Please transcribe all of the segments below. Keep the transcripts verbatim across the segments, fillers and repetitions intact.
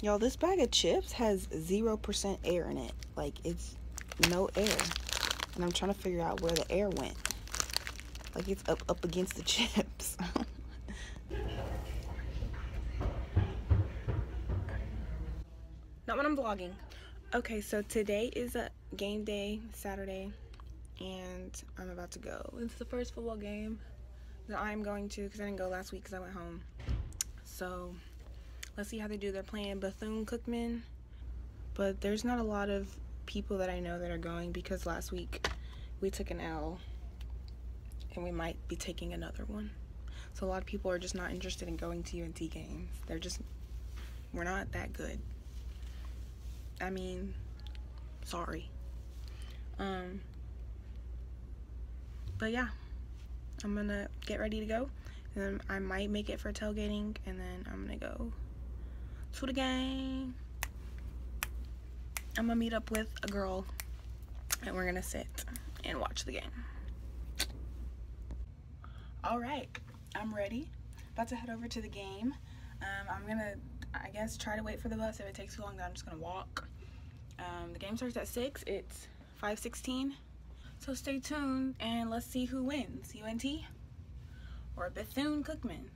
Y'all, this bag of chips has zero percent air in it. Like, it's no air. And I'm trying to figure out where the air went. Like, it's up, up against the chips. Not when I'm vlogging. Okay, so today is a game day, Saturday. And I'm about to go. It's the first football game that I'm going to, because I didn't go last week because I went home. So let's see how they do. They're playing Bethune-Cookman, but there's not a lot of people that I know that are going because last week we took an L and we might be taking another one. So a lot of people are just not interested in going to U N T games. They're just, we're not that good. I mean, sorry. Um, but yeah, I'm gonna get ready to go, and then I might make it for tailgating, and then I'm gonna go to the game. I'm gonna meet up with a girl and we're gonna sit and watch the game. All right, I'm ready, about to head over to the game. um, I'm gonna, I guess, try to wait for the bus. If it takes too long, then I'm just gonna walk. Um, the game starts at six. It's five sixteen. So stay tuned and let's see who wins, U N T or Bethune-Cookman.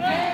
Hey!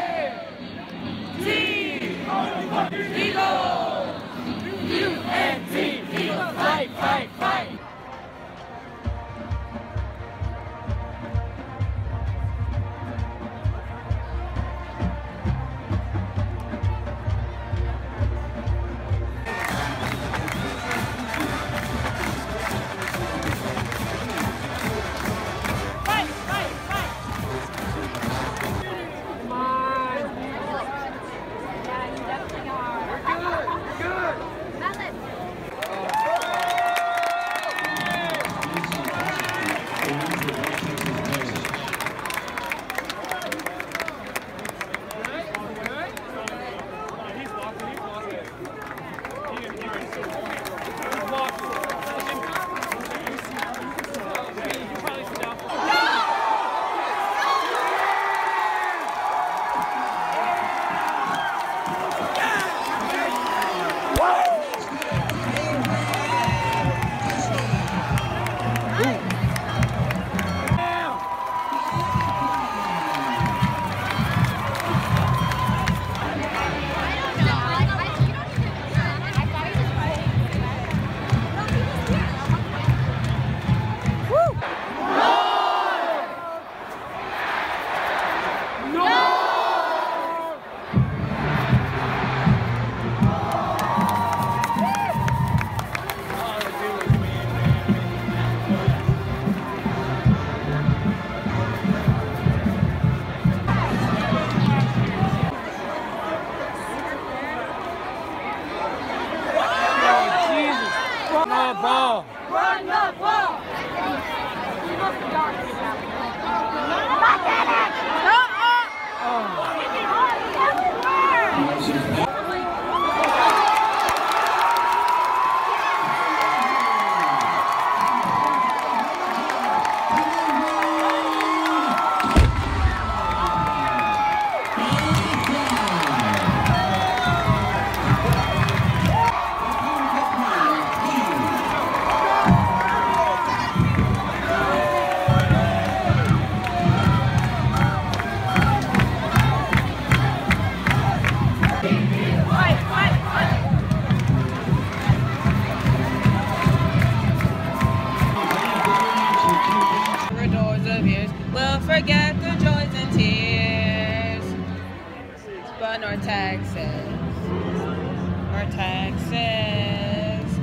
the ball! Run the ball! He must be dark. Look at it! No! Oh! Oh. Forget the joys and tears, but our taxes, our taxes,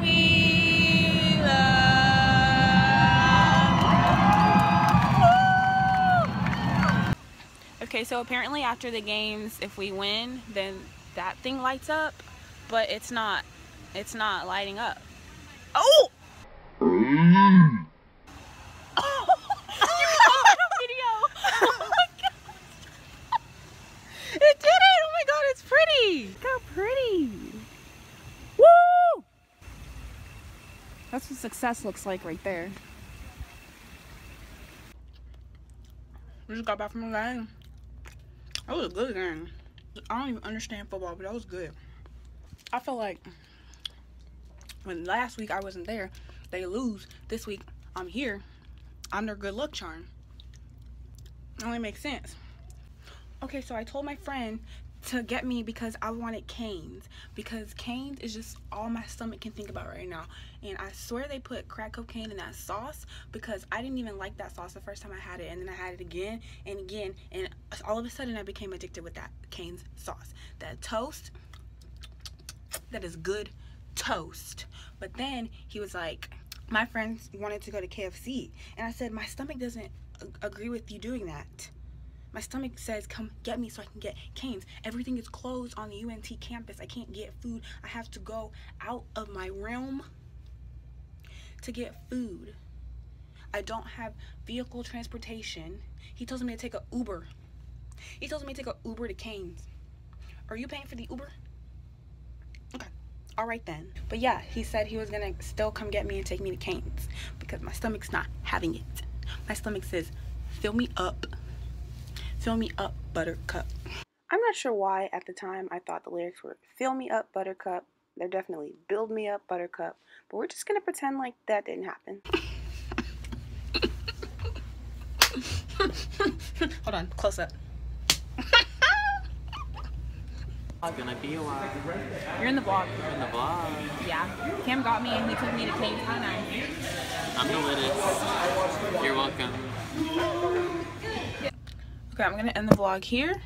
we love. Okay, so apparently after the games, if we win, then that thing lights up, but it's not, it's not lighting up. Oh! That's what success looks like right there. We just got back from the game. That was a good game. I don't even understand football, but that was good. I feel like when last week I wasn't there, they lose. This week I'm here. I'm their good luck charm. It only makes sense. Okay, so I told my friend to get me because I wanted Cane's, because Cane's is just all my stomach can think about right now. And I swear they put crack cocaine in that sauce, because I didn't even like that sauce the first time I had it, and then I had it again and again, and all of a sudden I became addicted with that Cane's sauce. That toast, that is good toast. But then he was like, my friends wanted to go to K F C, and I said my stomach doesn't agree with you doing that. My stomach says, come get me so I can get Cane's. Everything is closed on the U N T campus. I can't get food. I have to go out of my realm to get food. I don't have vehicle transportation. He tells me to take an Uber. He tells me to take an Uber to Cane's. Are you paying for the Uber? Okay. All right then. But yeah, he said he was going to still come get me and take me to Cane's, because my stomach's not having it. My stomach says, fill me up. Fill me up, buttercup. I'm not sure why at the time I thought the lyrics were fill me up, buttercup. They're definitely build me up, buttercup. But we're just gonna pretend like that didn't happen. Hold on, close up. I'm gonna be alive. You're in the vlog. You're in the vlog. Yeah. Cam got me and he took me to Cane's. How nice. I'm the witness. You're welcome. Okay, I'm gonna end the vlog here.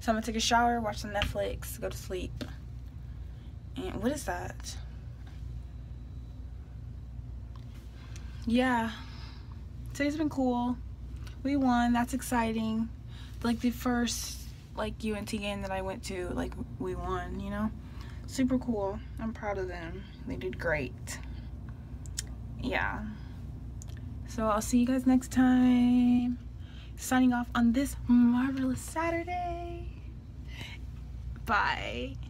So I'm gonna take a shower, watch some Netflix, go to sleep. And what is that? Yeah, today's been cool. We won, that's exciting. Like the first like U N T game that I went to, like we won, you know? Super cool, I'm proud of them. They did great, yeah. So I'll see you guys next time. Signing off on this marvelous Saturday. Bye.